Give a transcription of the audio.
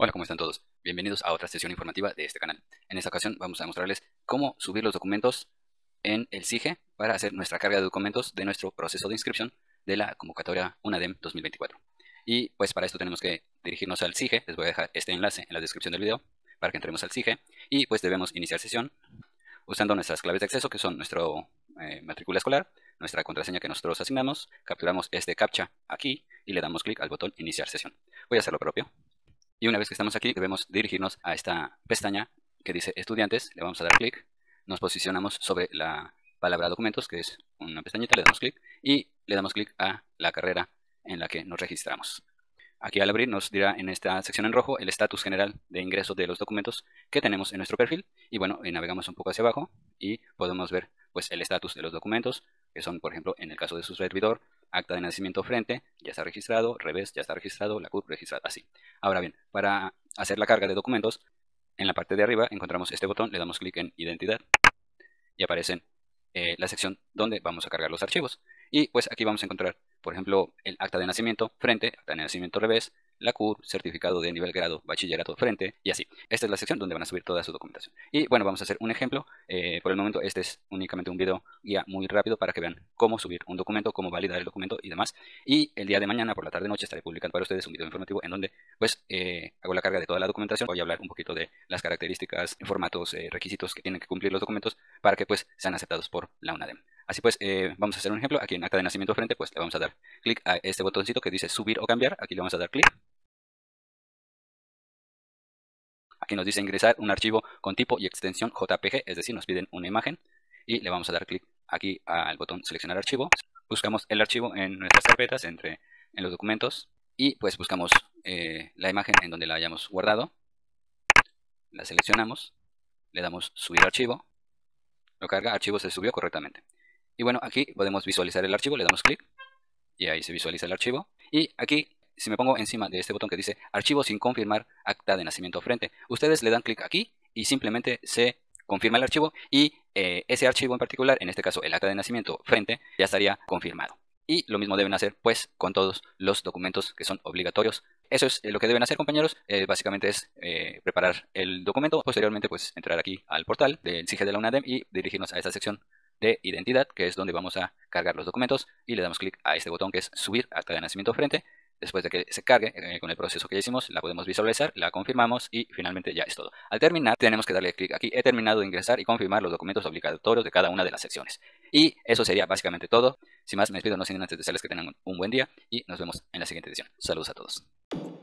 Hola, ¿cómo están todos? Bienvenidos a otra sesión informativa de este canal. En esta ocasión vamos a mostrarles cómo subir los documentos en el SIGE para hacer nuestra carga de documentos de nuestro proceso de inscripción de la convocatoria UNADEM 2024. Y pues para esto tenemos que dirigirnos al SIGE. Les voy a dejar este enlace en la descripción del video para que entremos al SIGE. Y pues debemos iniciar sesión usando nuestras claves de acceso, que son nuestra matrícula escolar, nuestra contraseña que nosotros asignamos, capturamos este CAPTCHA aquí y le damos clic al botón iniciar sesión. Voy a hacer lo propio. Y una vez que estamos aquí debemos dirigirnos a esta pestaña que dice estudiantes, le vamos a dar clic, nos posicionamos sobre la palabra documentos, que es una pestañita, le damos clic y le damos clic a la carrera en la que nos registramos. Aquí al abrir nos dirá en esta sección en rojo el estatus general de ingresos de los documentos que tenemos en nuestro perfil y bueno, navegamos un poco hacia abajo y podemos ver pues el estatus de los documentos que son, por ejemplo, en el caso de su servidor, acta de nacimiento frente, ya está registrado, revés, ya está registrado, la CURP registrada, así. Ahora bien, para hacer la carga de documentos, en la parte de arriba encontramos este botón, le damos clic en identidad y aparece la sección donde vamos a cargar los archivos. Y pues aquí vamos a encontrar, por ejemplo, el acta de nacimiento frente, acta de nacimiento revés, la CURP, certificado de nivel grado, bachillerato frente y así. Esta es la sección donde van a subir toda su documentación. Y bueno, vamos a hacer un ejemplo. Por el momento este es únicamente un video guía muy rápido para que vean cómo subir un documento, cómo validar el documento y demás. Y el día de mañana por la tarde noche estaré publicando para ustedes un video informativo en donde pues hago la carga de toda la documentación. Voy a hablar un poquito de las características, formatos, requisitos que tienen que cumplir los documentos para que pues sean aceptados por la UNADEM. Así pues, vamos a hacer un ejemplo. Aquí en acta de nacimiento frente, pues le vamos a dar clic a este botoncito que dice subir o cambiar. Aquí le vamos a dar clic. Aquí nos dice ingresar un archivo con tipo y extensión JPG, es decir, nos piden una imagen. Y le vamos a dar clic aquí al botón seleccionar archivo. Buscamos el archivo en nuestras carpetas, en los documentos. Y pues buscamos la imagen en donde la hayamos guardado. La seleccionamos. Le damos subir archivo. Lo carga, archivo se subió correctamente. Y bueno, aquí podemos visualizar el archivo, le damos clic y ahí se visualiza el archivo. Y aquí, si me pongo encima de este botón que dice archivo sin confirmar acta de nacimiento frente, ustedes le dan clic aquí y simplemente se confirma el archivo y ese archivo en particular, en este caso el acta de nacimiento frente, ya estaría confirmado. Y lo mismo deben hacer pues con todos los documentos que son obligatorios. Eso es lo que deben hacer, compañeros. Básicamente es preparar el documento, posteriormente pues entrar aquí al portal del SIGE de la UNADEM y dirigirnos a esta sección de identidad, que es donde vamos a cargar los documentos, y le damos clic a este botón que es subir acta de nacimiento frente. Después de que se cargue con el proceso que ya hicimos, la podemos visualizar, la confirmamos y finalmente ya es todo. Al terminar tenemos que darle clic aquí, he terminado de ingresar y confirmar los documentos obligatorios de cada una de las secciones. Y eso sería básicamente todo. Sin más, me despido, no sin antes desearles que tengan un buen día y nos vemos en la siguiente edición. Saludos a todos.